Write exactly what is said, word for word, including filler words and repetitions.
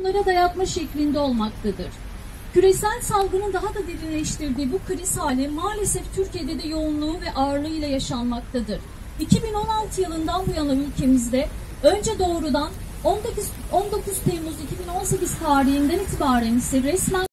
bunlara dayatma şeklinde olmaktadır. Küresel salgının daha da derinleştirdiği bu kriz hali maalesef Türkiye'de de yoğunluğu ve ağırlığıyla yaşanmaktadır. iki bin on altı yılından bu yana ülkemizde önce doğrudan on dokuz Temmuz iki bin on sekiz tarihinden itibaren ise resmen